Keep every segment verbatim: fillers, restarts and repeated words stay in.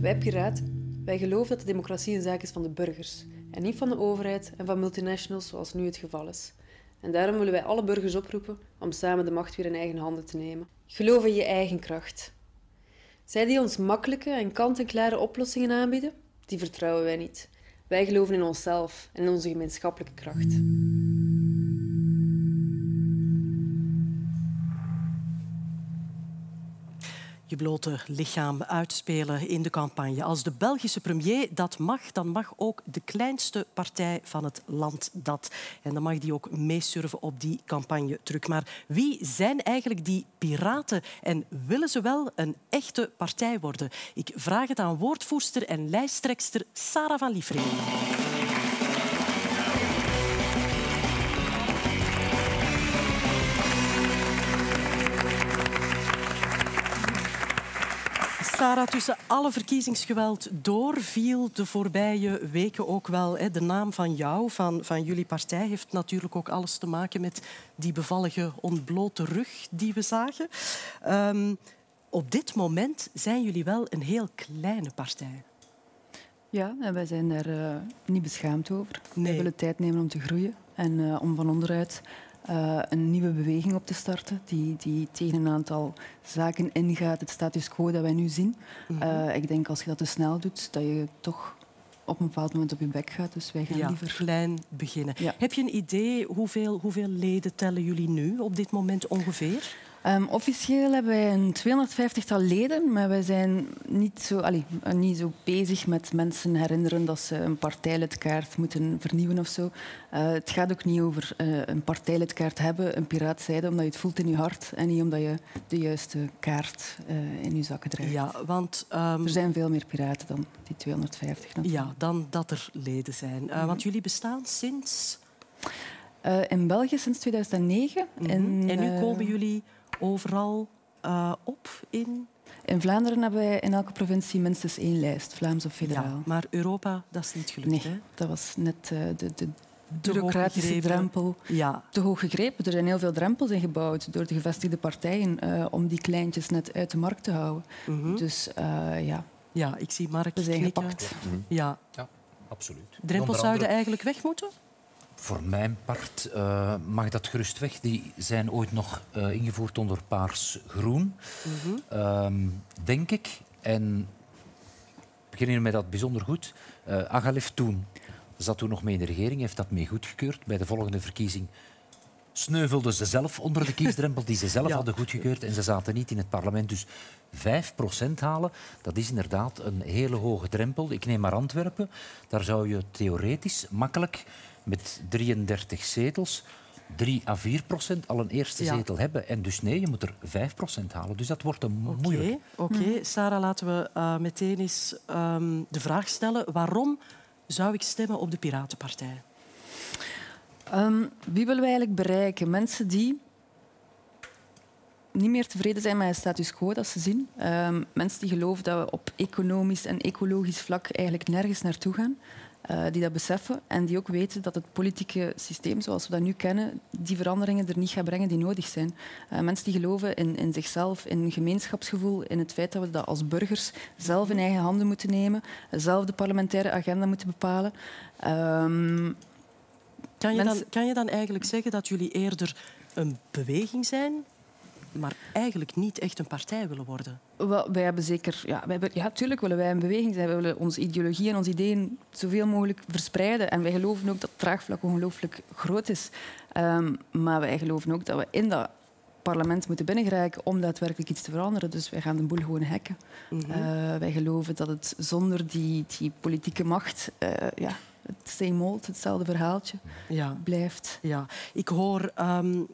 Wij piraten, wij geloven dat de democratie een zaak is van de burgers en niet van de overheid en van multinationals zoals nu het geval is. En daarom willen wij alle burgers oproepen om samen de macht weer in eigen handen te nemen. Geloof in je eigen kracht. Zij die ons makkelijke en kant-en-klare oplossingen aanbieden, die vertrouwen wij niet. Wij geloven in onszelf en in onze gemeenschappelijke kracht. Je blote lichaam uitspelen in de campagne. Als de Belgische premier dat mag, dan mag ook de kleinste partij van het land dat. En dan mag die ook meesurfen op die campagnetruc. Maar wie zijn eigenlijk die piraten en willen ze wel een echte partij worden? Ik vraag het aan woordvoerster en lijsttrekster Sarah Van Liefferinge. Sarah, tussen alle verkiezingsgeweld door viel de voorbije weken ook wel. Hè, de naam van jou, van, van jullie partij, heeft natuurlijk ook alles te maken met die bevallige ontblote rug die we zagen. Um, op dit moment zijn jullie wel een heel kleine partij. Ja, en wij zijn daar uh, niet beschaamd over. Nee. We willen tijd nemen om te groeien en uh, om van onderuit Uh, een nieuwe beweging op te starten die, die tegen een aantal zaken ingaat. Het status quo dat wij nu zien. Uh, ik denk als je dat te snel doet, dat je toch op een bepaald moment op je bek gaat. Dus wij gaan ja, liever klein beginnen. Ja. Heb je een idee hoeveel, hoeveel leden tellen jullie nu op dit moment ongeveer? Um, officieel hebben wij een tweehonderdvijftigtal leden, maar wij zijn niet zo, allee, niet zo bezig met mensen herinneren dat ze een partijlidkaart moeten vernieuwen of zo. Uh, het gaat ook niet over uh, een partijlidkaart hebben, een piraat zijde, omdat je het voelt in je hart en niet omdat je de juiste kaart uh, in je zakken draagt. Ja, want, um... er zijn veel meer piraten dan die tweehonderdvijftig. Dan. Ja, dan dat er leden zijn. Uh, mm-hmm. Want jullie bestaan sinds? Uh, in België sinds tweeduizend negen. Mm-hmm. en, en nu komen jullie overal uh, op in? In Vlaanderen hebben wij in elke provincie minstens één lijst, Vlaams of federaal. Ja, maar Europa, dat is niet gelukt. Nee, hè? Dat was net uh, de, de bureaucratische drempel. Ja. Te hoog gegrepen. Er zijn heel veel drempels ingebouwd door de gevestigde partijen uh, om die kleintjes net uit de markt te houden. Mm-hmm. Dus uh, ja. Ja, ik zie Mark knikken. We zijn gepakt. Mm-hmm. Ja. Ja, absoluut. Drempels zouden eigenlijk weg moeten? Voor mijn part uh, mag dat gerust weg. Die zijn ooit nog uh, ingevoerd onder Paars Groen, mm-hmm. uh, denk ik. En ik herinner me dat bijzonder goed. Uh, Agalef toen zat toen nog mee in de regering, heeft dat mee goedgekeurd. Bij de volgende verkiezing sneuvelden ze zelf onder de kiesdrempel die ze zelf ja. hadden goedgekeurd en ze zaten niet in het parlement. Dus vijf procent halen, dat is inderdaad een hele hoge drempel. Ik neem maar Antwerpen, daar zou je theoretisch makkelijk met drieëndertig zetels, drie à vier procent al een eerste ja. zetel hebben. En dus nee, je moet er vijf procent halen. Dus dat wordt een mo okay. moeilijk. Oké, okay. Sarah, laten we uh, meteen eens um, de vraag stellen. Waarom zou ik stemmen op de Piratenpartij? Um, wie willen we eigenlijk bereiken? Mensen die niet meer tevreden zijn met het status quo dat ze zien. Um, mensen die geloven dat we op economisch en ecologisch vlak eigenlijk nergens naartoe gaan. Uh, die dat beseffen en die ook weten dat het politieke systeem zoals we dat nu kennen die veranderingen er niet gaat brengen die nodig zijn. Uh, mensen die geloven in, in zichzelf, in gemeenschapsgevoel, in het feit dat we dat als burgers zelf in eigen handen moeten nemen, zelf de parlementaire agenda moeten bepalen. Um, kan, je mensen... dan, kan je dan eigenlijk zeggen dat jullie eerder een beweging zijn, maar eigenlijk niet echt een partij willen worden? Wel, wij hebben zeker... Ja, wij hebben, ja, tuurlijk willen wij een beweging zijn. Wij willen onze ideologie en onze ideeën zoveel mogelijk verspreiden. En wij geloven ook dat het draagvlak ongelooflijk groot is. Um, maar wij geloven ook dat we in dat parlement moeten binnengeraken om daadwerkelijk iets te veranderen. Dus wij gaan de boel gewoon hacken. Mm-hmm. uh, wij geloven dat het zonder die, die politieke macht... Uh, ja, het same old, hetzelfde verhaaltje, ja. blijft. Ja. Ik hoor... Um,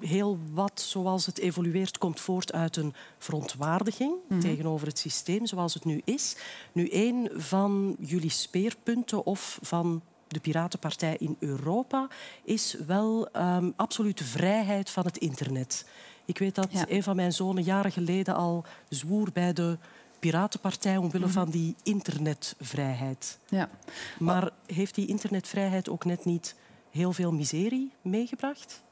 Heel wat, zoals het evolueert, komt voort uit een verontwaardiging mm-hmm. tegenover het systeem zoals het nu is. Nu, een van jullie speerpunten of van de Piratenpartij in Europa is wel um, absolute vrijheid van het internet. Ik weet dat ja. een van mijn zonen jaren geleden al zwoer bij de Piratenpartij omwille mm-hmm. van die internetvrijheid. Ja. Maar heeft die internetvrijheid ook net niet heel veel miserie meegebracht?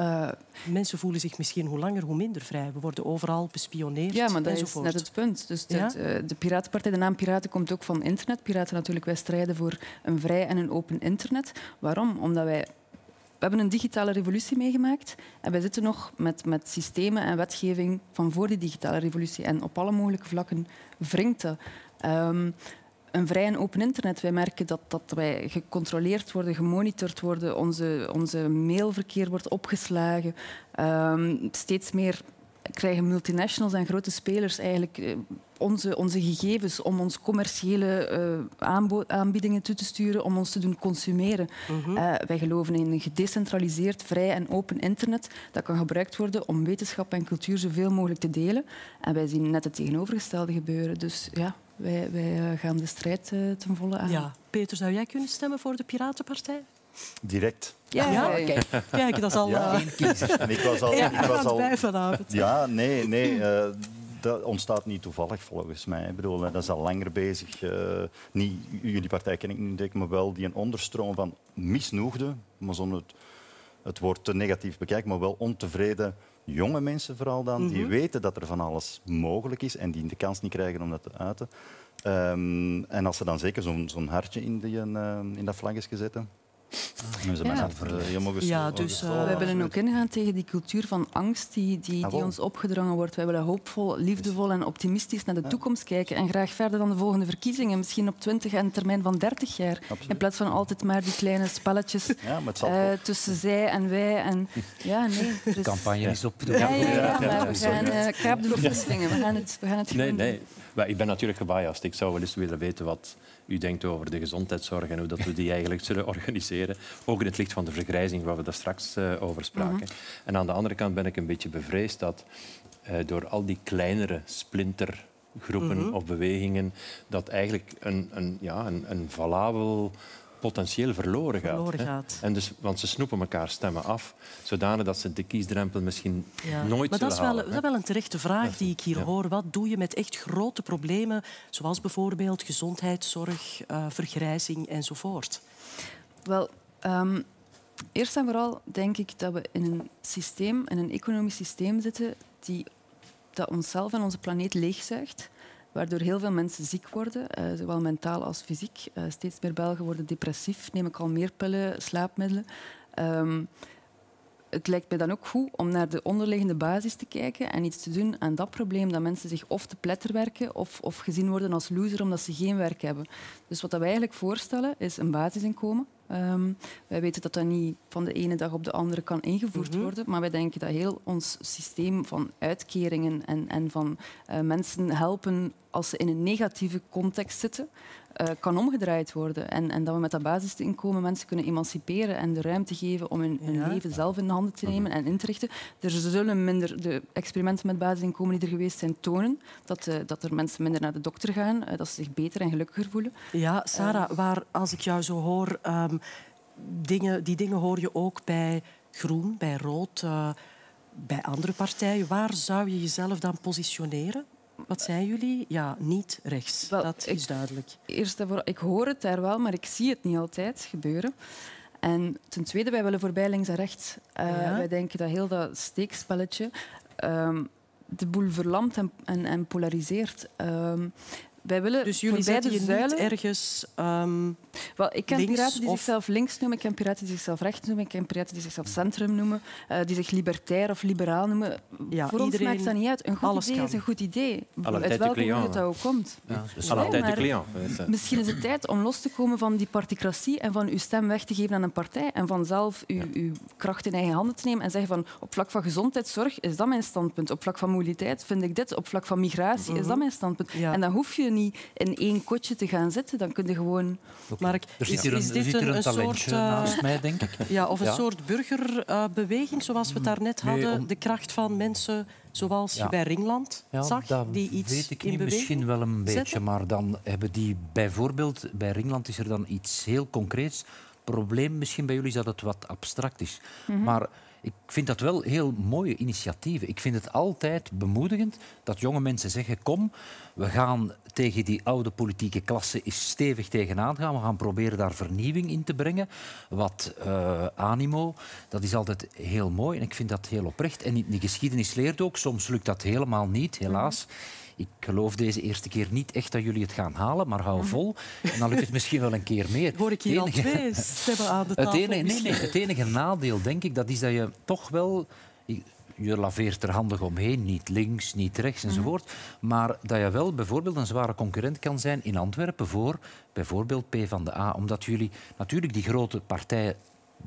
Uh, Mensen voelen zich misschien hoe langer hoe minder vrij. We worden overal bespioneerd. Ja, maar dat enzovoort. Is net het punt. Dus ja? het, de Piratenpartij, de naam Piraten komt ook van internet. Piraten natuurlijk, wij strijden voor een vrij en een open internet. Waarom? Omdat wij... We hebben een digitale revolutie meegemaakt en wij zitten nog met, met systemen en wetgeving van voor die digitale revolutie. En op alle mogelijke vlakken wringt dat. Um, Een vrij en open internet. Wij merken dat, dat wij gecontroleerd worden, gemonitord worden. Onze, onze mailverkeer wordt opgeslagen. Um, steeds meer krijgen multinationals en grote spelers eigenlijk onze, onze gegevens om ons commerciële uh, aanbod, aanbiedingen toe te sturen, om ons te doen consumeren. Mm-hmm. uh, wij geloven in een gedecentraliseerd, vrij en open internet dat kan gebruikt worden om wetenschap en cultuur zoveel mogelijk te delen. En wij zien net het tegenovergestelde gebeuren. Dus ja... Wij, wij gaan de strijd uh, ten volle aan. Ja. Peter, zou jij kunnen stemmen voor de Piratenpartij? Direct. Ja, ja. ja. Kijk. Kijk, dat is al... Ja. Uh... En ik was al, ja, ik was al... bij vanavond. Ja, nee, nee. Uh, dat ontstaat niet toevallig, volgens mij. Ik bedoel, dat is al langer bezig. Uh, niet, jullie partij ken ik niet, maar wel die een onderstroom van misnoegden, maar zonder het, het woord te negatief bekijken, maar wel ontevreden... Jonge mensen vooral dan, die mm-hmm. weten dat er van alles mogelijk is en die de kans niet krijgen om dat te uiten. Um, en als ze dan zeker zo'n zo'n hartje in, die, uh, in dat vlaggetje zetten... Ah, ze ja, ver, ja dus, uh, we willen ook ingaan tegen die cultuur van angst die, die, die ons opgedrongen wordt. Wij willen hoopvol, liefdevol en optimistisch naar de ja. toekomst kijken en graag verder dan de volgende verkiezingen. Misschien op twintig en een termijn van dertig jaar. Absoluut. In plaats van altijd maar die kleine spelletjes ja, uh, tussen zij en wij. En, ja, nee, dus... De campagne is op. Ja, ja, ja, ja, maar we gaan uh, kaap de verkiezingen. We gaan het, we gaan het nee, nee. Ik ben natuurlijk gebiased. Ik zou wel eens willen weten wat u denkt over de gezondheidszorg en hoe dat we die eigenlijk zullen organiseren. Ook in het licht van de vergrijzing waar we daar straks uh, over spraken. Mm-hmm. En aan de andere kant ben ik een beetje bevreesd dat uh, door al die kleinere splintergroepen mm-hmm. of bewegingen dat eigenlijk een, een, ja, een, een valabel potentieel verloren gaat. Verloren gaat. En dus, want ze snoepen elkaar stemmen af, zodanig dat ze de kiesdrempel misschien ja. nooit maar dat zullen is wel, halen. Dat is wel een terechte vraag die ik hier ja. hoor. Wat doe je met echt grote problemen, zoals bijvoorbeeld gezondheidszorg, uh, vergrijzing enzovoort? Wel, um, eerst en vooral denk ik dat we in een systeem, in een economisch systeem zitten die, dat onszelf en onze planeet leegzuigt. Waardoor heel veel mensen ziek worden, uh, zowel mentaal als fysiek. Uh, steeds meer Belgen worden depressief, nemen al meer pillen, slaapmiddelen. Um, het lijkt mij dan ook goed om naar de onderliggende basis te kijken en iets te doen aan dat probleem dat mensen zich of te pletter werken of, of gezien worden als loser omdat ze geen werk hebben. Dus wat we eigenlijk voorstellen is een basisinkomen. Um, wij weten dat dat niet van de ene dag op de andere kan ingevoerd mm-hmm. worden, maar wij denken dat heel ons systeem van uitkeringen en, en van uh, mensen helpen als ze in een negatieve context zitten, uh, kan omgedraaid worden. En, en dat we met dat basisinkomen mensen kunnen emanciperen en de ruimte geven om hun, hun ja. leven zelf in de handen te nemen en in te richten. Er zullen minder, de experimenten met basisinkomen die er geweest zijn tonen dat, uh, dat er mensen minder naar de dokter gaan, uh, dat ze zich beter en gelukkiger voelen. Ja, Sarah, uh, waar, als ik jou zo hoor... Um, Dingen, die dingen hoor je ook bij Groen, bij Rood, uh, bij andere partijen. Waar zou je jezelf dan positioneren? Wat zijn jullie? Ja, niet rechts. Wel, dat is ik, duidelijk. Eerst en vooral, ik hoor het daar wel, maar ik zie het niet altijd gebeuren. En ten tweede, wij willen voorbij links en rechts. Uh, ja. Wij denken dat heel dat steekspelletje uh, de boel verlamt en, en, en polariseert. Uh, Wij willen dus jullie zetten je zuilen... niet ergens um, Wel, ik ken links, piraten die of... zichzelf links noemen, ik ken piraten die zichzelf rechts noemen, ik ken piraten die zichzelf centrum noemen, uh, die zich libertair of liberaal noemen. Ja, voor iedereen... ons maakt dat niet uit. Een goed idee kan. Is een goed idee. Uit welke hoek het ook komt. Ja, dus nee, tijd de client. Misschien is het tijd om los te komen van die particratie en van uw stem weg te geven aan een partij en vanzelf uw, ja. uw kracht in eigen handen te nemen en zeggen van op vlak van gezondheidszorg is dat mijn standpunt, op vlak van mobiliteit vind ik dit, op vlak van migratie is dat mijn standpunt. Ja. En dan hoef je niet in één kotje te gaan zitten, dan kun je gewoon... Okay. Mark, is, is, is dit een, een soort... Uh, naast mij, denk ik. Ja, of een ja. soort burgerbeweging, uh, zoals we het daarnet nee, hadden. Om... De kracht van mensen zoals ja. je bij Ringland ja, zag, die iets weet ik in niet, misschien wel een beetje, zetten. Maar dan hebben die... Bijvoorbeeld, bij Ringland is er dan iets heel concreets. Het probleem misschien bij jullie is dat het wat abstract is. Mm-hmm. Maar ik vind dat wel heel mooie initiatieven. Ik vind het altijd bemoedigend dat jonge mensen zeggen... kom, we gaan tegen die oude politieke klasse eens stevig tegenaan gaan. We gaan proberen daar vernieuwing in te brengen. Wat uh, animo, dat is altijd heel mooi. En ik vind dat heel oprecht. En de geschiedenis leert ook, soms lukt dat helemaal niet, helaas. Ik geloof deze eerste keer niet echt dat jullie het gaan halen, maar hou vol. En dan lukt het misschien wel een keer meer. Hoor ik hier al twee stemmen aan de tafel? Het enige, nee, nee, het enige nadeel, denk ik, dat is dat je toch wel... Je laveert er handig omheen, niet links, niet rechts enzovoort. Maar dat je wel bijvoorbeeld een zware concurrent kan zijn in Antwerpen voor bijvoorbeeld PvdA. Omdat jullie natuurlijk die grote partijen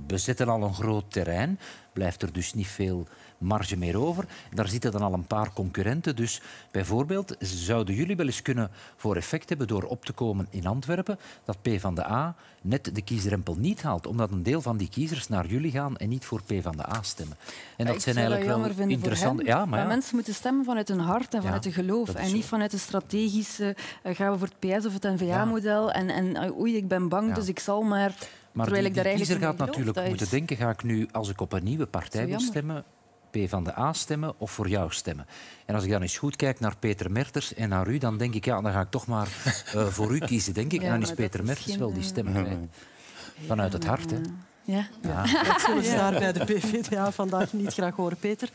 bezetten al een groot terrein. Blijft er dus niet veel marge meer over. Daar zitten dan al een paar concurrenten. Dus bijvoorbeeld zouden jullie wel eens kunnen voor effect hebben door op te komen in Antwerpen dat PvdA net de kiesdrempel niet haalt, omdat een deel van die kiezers naar jullie gaan en niet voor PvdA stemmen. En dat ik zijn eigenlijk dat wel interessante... Ja, maar ja. Mensen moeten stemmen vanuit hun hart en vanuit ja, hun geloof en niet vanuit de strategische uh, gaan we voor het P S of het N V A-model ja. en, en oei, ik ben bang, ja. dus ik zal maar... Maar terwijl die, die ik kiezer gaat natuurlijk is... moeten denken, ga ik nu, als ik op een nieuwe partij wil stemmen, PvdA stemmen of voor jou stemmen? En als ik dan eens goed kijk naar Peter Mertens en naar u, dan denk ik, ja, dan ga ik toch maar uh, voor u kiezen, denk ik. Ja, en dan is Peter Mertens geen... wel die stemmen kwijt. Vanuit het hart, hè. Ja. Ja. Ja. Dat zullen ze daar bij de PvdA vandaag niet graag horen, Peter.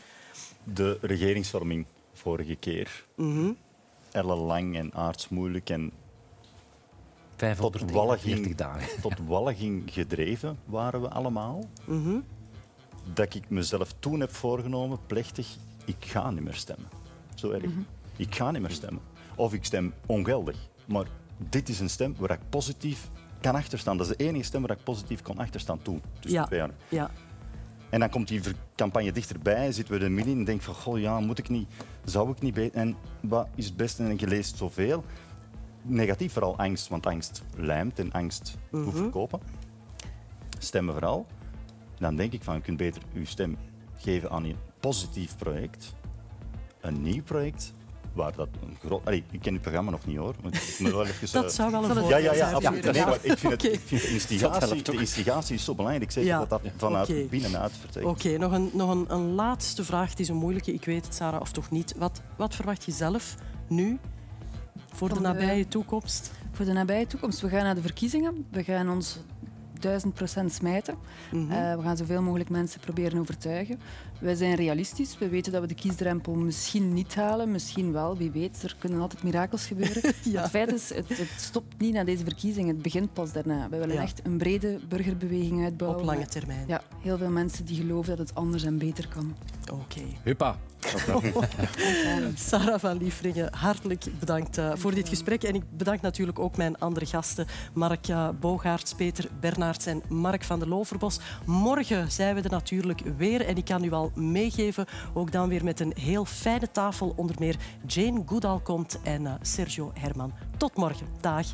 De regeringsvorming vorige keer. Mm-hmm. Ellenlang en aardsmoeilijk en... vijfhonderdnegenenveertig dagen. Tot walging gedreven waren we allemaal. Mm-hmm. Dat ik mezelf toen heb voorgenomen, plechtig, ik ga niet meer stemmen. Zo erg. Mm-hmm. Ik ga niet meer stemmen. Of ik stem ongeldig. Maar dit is een stem waar ik positief kan achterstaan. Dat is de enige stem waar ik positief kon achterstaan toen. Tussen ja. twee jaar. Ja. En dan komt die campagne dichterbij, zitten we er midden in en denken van, goh, ja, moet ik niet, zou ik niet beter... En wat is het beste? En je leest zoveel. Negatief vooral angst, want angst lijmt en angst hoeft te verkopen. Stemmen vooral. Dan denk ik van, je kunt beter uw stem geven aan een positief project. Een nieuw project, waar dat een groot... Allee, ik ken het programma nog niet, hoor. Ik moet wel even, dat uh... zou wel een voorbeeld zijn. Ja, ja, ja, absoluut. Nee, maar ik vind, het, ik vind de, instigatie, de instigatie is zo belangrijk. Ik zeg ja. dat dat vanuit okay. binnenuit vertrekt. Oké, okay, nog, een, nog een, een laatste vraag. Het is een moeilijke, ik weet het, Sarah, of toch niet. Wat, wat verwacht je zelf nu... Voor de nabije toekomst? Voor de nabije toekomst. We gaan naar de verkiezingen. We gaan ons duizend procent smijten. Mm-hmm. uh, we gaan zoveel mogelijk mensen proberen overtuigen. Wij zijn realistisch. We weten dat we de kiesdrempel misschien niet halen. Misschien wel, wie weet. Er kunnen altijd mirakels gebeuren. ja. Het feit is, het, het stopt niet na deze verkiezingen. Het begint pas daarna. We willen ja. echt een brede burgerbeweging uitbouwen. Op lange termijn. Ja, heel veel mensen die geloven dat het anders en beter kan. Oké. Okay. Huppa. Sarah Van Liefferinge, hartelijk bedankt uh, voor dit gesprek. En ik bedank natuurlijk ook mijn andere gasten. Mark uh, Bogaarts, Peter Bernaerts en Mark van der Loverbos. Morgen zijn we er natuurlijk weer. En ik kan u al meegeven, ook dan weer met een heel fijne tafel. Onder meer Jane Goodall komt en uh, Sergio Herman. Tot morgen. Dag.